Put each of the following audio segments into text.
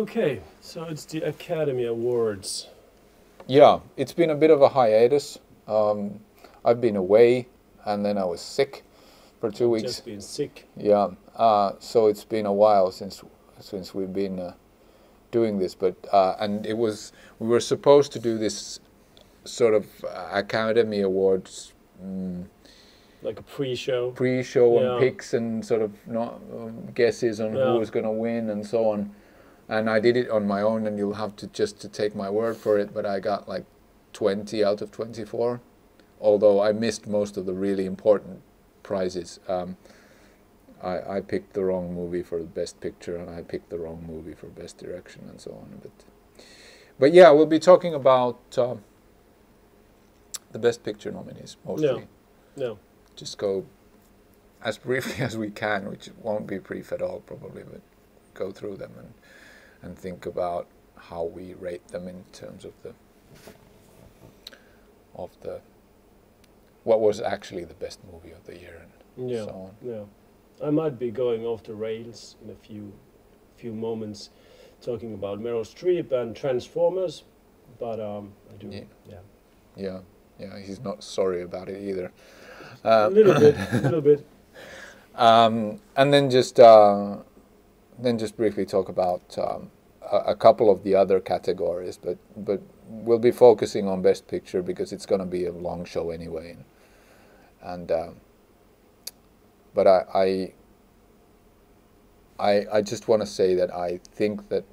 Okay, so it's the Academy Awards. Yeah, it's been a bit of a hiatus. I've been away, and then I was sick for 2 weeks. Just been sick. Yeah, so it's been a while since we've been doing this, but and it was, we were supposed to do this sort of Academy Awards. Like a pre-show. Pre-show, yeah. And picks and sort of guesses on, yeah, who was going to win and so on. And I did it on my own, and you'll have to just to take my word for it, but I got like 20 out of 24, although I missed most of the really important prizes. I picked the wrong movie for the best picture, and I picked the wrong movie for best direction and so on. But yeah, we'll be talking about the best picture nominees mostly. No. Just go as briefly as we can, which won't be brief at all probably, but go through them and think about how we rate them in terms of the what was actually the best movie of the year and so on. Yeah, I might be going off the rails in a few moments, talking about Meryl Streep and Transformers, but I do. Yeah. He's not sorry about it either. A little bit. And then just briefly talk about a couple of the other categories, but we'll be focusing on Best Picture because it's going to be a long show anyway. But I just want to say that I think that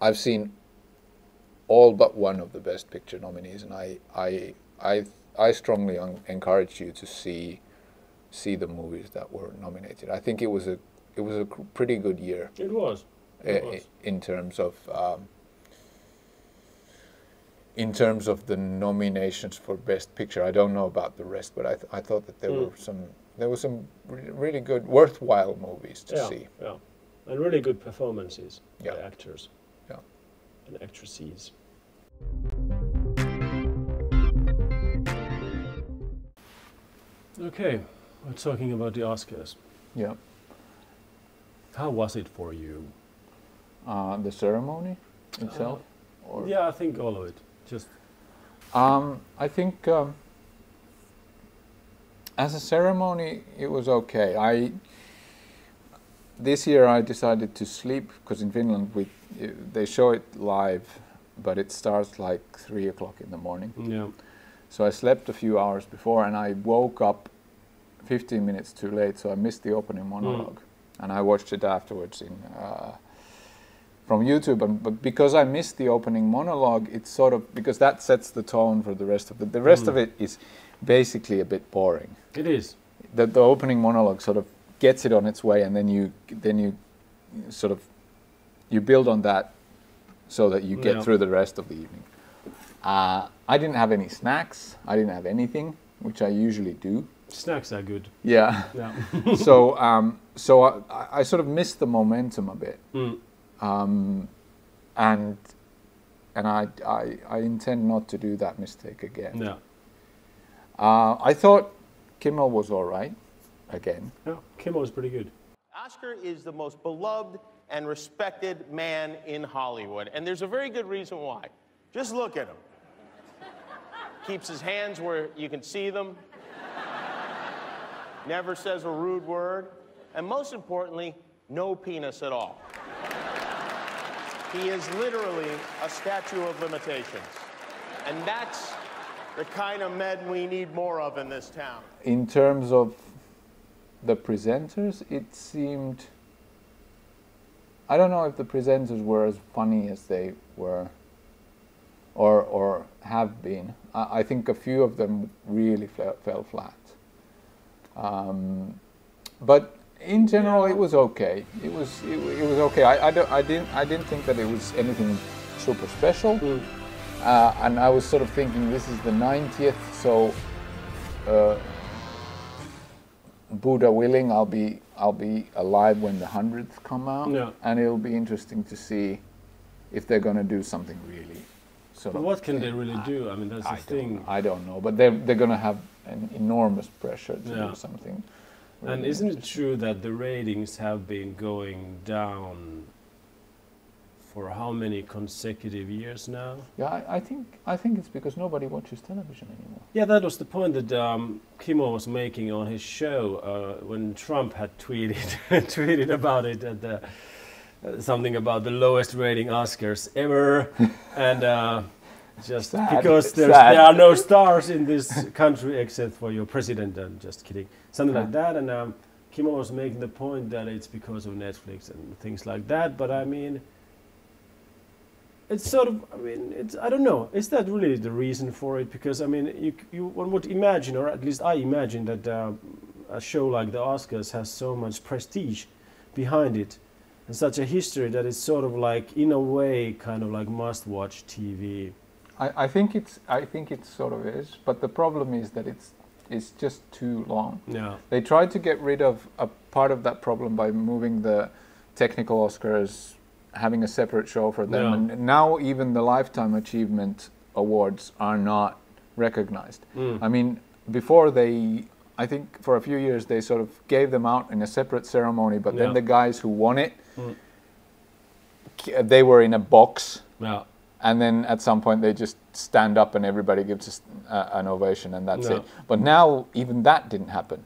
I've seen all but one of the Best Picture nominees, and I strongly encourage you to see the movies that were nominated. I think it was a pretty good year. It was. In terms of the nominations for Best Picture. I don't know about the rest, but I thought that there were some really good, worthwhile movies to see. Yeah, and really good performances by actors and actresses. Okay, we're talking about the Oscars. Yeah. How was it for you? The ceremony itself? Yeah, I think all of it. Just. I think as a ceremony, it was okay. This year I decided to sleep because in Finland they show it live, but it starts like 3 o'clock in the morning. Yeah. So I slept a few hours before, and I woke up 15 minutes too late, so I missed the opening monologue. And I watched it afterwards from YouTube. But because I missed the opening monologue, it's sort of, because that sets the tone for the rest of it. The rest of it is basically a bit boring. It is. The opening monologue sort of gets it on its way, and then you build on that so that you get through the rest of the evening. I didn't have any snacks. I didn't have anything, which I usually do. Snacks are good. Yeah. So I sort of missed the momentum a bit, and I intend not to do that mistake again. No. I thought Kimmel was all right again. No, Kimmel was pretty good. Oscar is the most beloved and respected man in Hollywood, and there's a very good reason why. Just look at him. Keeps his hands where you can see them. Never says a rude word, and most importantly, no penis at all. He is literally a statue of limitations, and that's the kind of men we need more of in this town. In terms of the presenters, it seemed... I don't know if the presenters were as funny as they were or have been. I think a few of them really fell flat. But in general, it was okay. It was okay. I didn't think that it was anything super special, and I was sort of thinking this is the 90th, so Buddha willing, I'll be alive when the 100th come out, and it'll be interesting to see if they're going to do something really. Sort of, what can they really do? I mean, that's the thing. I don't know, but they're going to have an enormous pressure to do something. Really, and isn't it true that the ratings have been going down for how many consecutive years now? Yeah, I think it's because nobody watches television anymore. Yeah, that was the point that Kimmel was making on his show when Trump had tweeted about it at the, something about the lowest rating Oscars ever, and just sad, because there are no stars in this country except for your president. I'm just kidding, something like that, and. Kimmel was making the point that it's because of Netflix and things like that, but I mean, it's sort of, I mean, it's, I don't know, is that really the reason for it? Because I mean, one would imagine, or at least I imagine, that a show like the Oscars has so much prestige behind it and such a history that it's sort of like, in a way, kind of like must-watch TV. I think it sort of is, but the problem is that it's just too long. Yeah. They tried to get rid of a part of that problem by moving the technical Oscars, having a separate show for them. Yeah. And now even the Lifetime Achievement Awards are not recognized. Mm. I mean, before they, I think for a few years, they sort of gave them out in a separate ceremony, but then the guys who won it, they were in a box. Yeah. And then at some point they just stand up and everybody gives an ovation and that's it. But now even that didn't happen.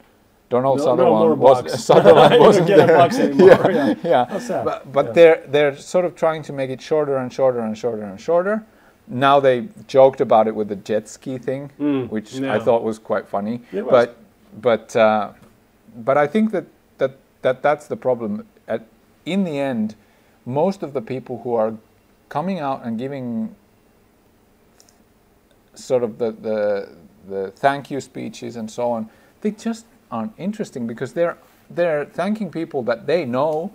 Donald Sutherland wasn't there. A box anymore. But they're sort of trying to make it shorter and shorter and shorter and shorter. Now they joked about it with the jet ski thing, which I thought was quite funny. But I think that's the problem. In the end, most of the people who are coming out and giving sort of the thank you speeches and so on, they just aren't interesting because they're thanking people that they know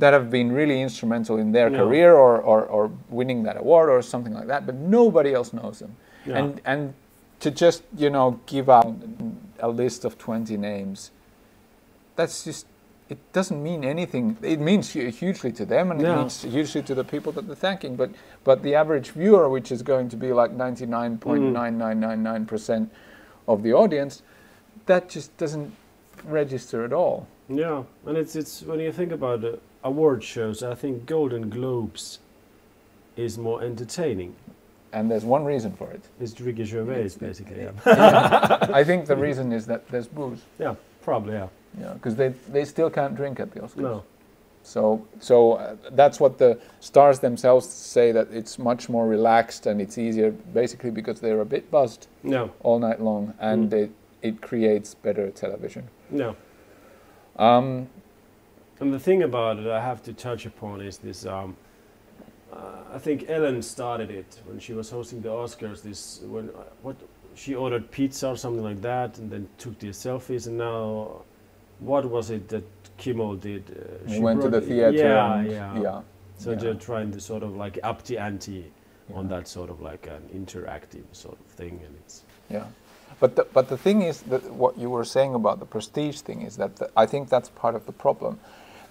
that have been really instrumental in their career or winning that award or something like that, but nobody else knows them. Yeah. And to just, you know, give out a list of 20 names, that's just, it doesn't mean anything. It means hugely to them, and it means hugely to the people that they're thanking. But the average viewer, which is going to be like 99.9999% of the audience, that just doesn't register at all. Yeah, and it's when you think about award shows, I think Golden Globes is more entertaining. And there's one reason for it. It's Ricky Gervais, basically. I think the reason is that there's booze. Yeah, probably, yeah. Yeah, because they still can't drink at the Oscars. No. So that's what the stars themselves say, that it's much more relaxed and it's easier, basically because they're a bit buzzed all night long, and it creates better television. No. And the thing about it I have to touch upon is this, I think Ellen started it when she was hosting the Oscars, she ordered pizza or something like that and then took the selfies, and now... What was it that Kimmel did? She went to the theater. So they're trying to sort of like up the ante on that sort of like an interactive sort of thing, and it's But the thing is that what you were saying about the prestige thing is that I think that's part of the problem,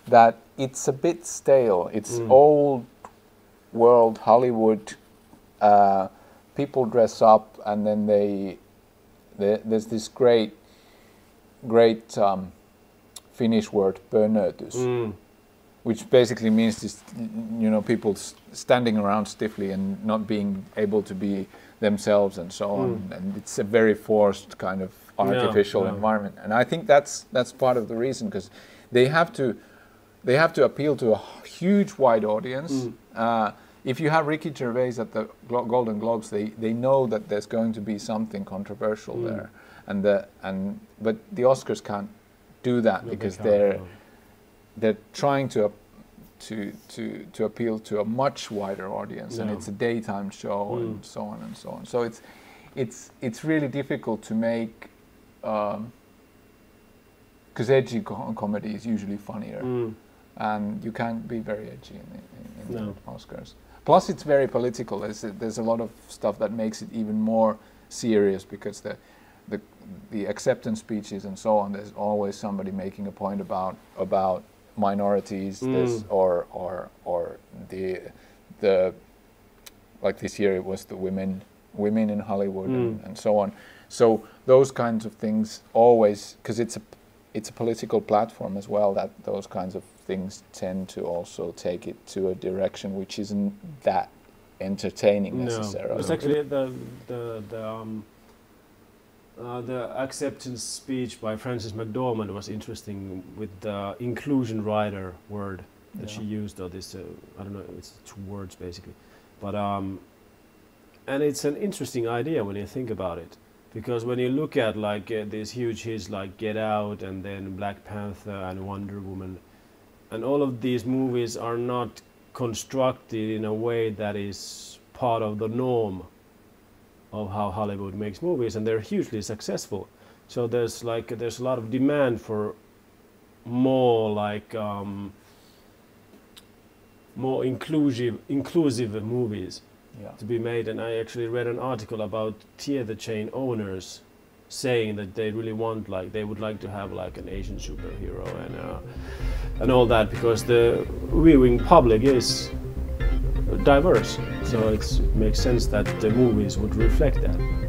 that it's a bit stale. It's old world Hollywood. People dress up, and then there's this great Finnish word pönötys, which basically means this, you know, people standing around stiffly and not being able to be themselves and so on, and it's a very forced kind of artificial environment, and I think that's part of the reason, because they have to appeal to a huge wide audience. If you have Ricky Gervais at the Golden Globes, they know that there's going to be something controversial there. But the Oscars can't do that because they're trying to appeal to a much wider audience, and it's a daytime show and so on and so on. So it's really difficult to make, because edgy comedy is usually funnier, and you can't be very edgy in the Oscars. Plus, it's very political. There's a lot of stuff that makes it even more serious because the acceptance speeches and so on, there's always somebody making a point about minorities, or the like this year it was the women in Hollywood and so on. So those kinds of things always, because it's a political platform as well, that those kinds of things tend to also take it to a direction which isn't that entertaining necessarily. It's actually the acceptance speech by Frances McDormand was interesting with the inclusion rider word that she used, or this, I don't know, it's 2 words basically. But, and it's an interesting idea when you think about it, because when you look at like these huge hits like Get Out and then Black Panther and Wonder Woman, and all of these movies are not constructed in a way that is part of the norm of how Hollywood makes movies, and they're hugely successful. So there's a lot of demand for more like more inclusive movies to be made. And I actually read an article about theater chain owners saying that they really want, like, they would like to have like an Asian superhero and all that, because the viewing public is diverse, so it makes sense that the movies would reflect that.